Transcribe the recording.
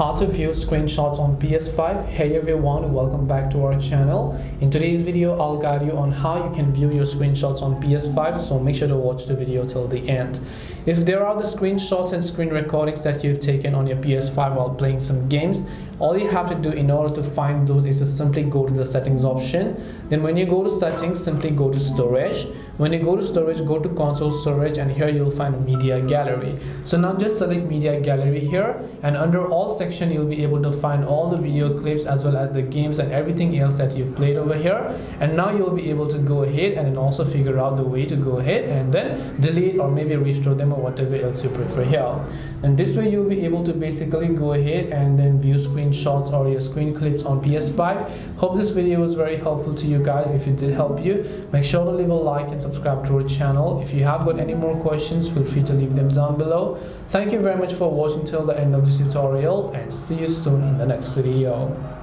How to view screenshots on PS5. Hey everyone, welcome back to our channel. In today's video, I'll guide you on how you can view your screenshots on PS5, so make sure to watch the video till the end. If there are the screenshots and screen recordings that you've taken on your PS5 while playing some games, all you have to do in order to find those is to simply go to the settings option. Then when you go to settings, simply go to storage. When you go to storage, go to console storage, and here you'll find media gallery. So now just select media gallery here, and under all section you'll be able to find all the video clips as well as the games and everything else that you've played over here. And now you'll be able to go ahead and then also figure out the way to go ahead and then delete or maybe restore them or whatever else you prefer here. And this way you'll be able to basically go ahead and then view screenshots or your screen clips on PS5. Hope this video was very helpful to you guys. If it did help you, make sure to leave a like and subscribe to our channel. If you have got any more questions, feel free to leave them down below. Thank you very much for watching till the end of this tutorial, and see you soon in the next video.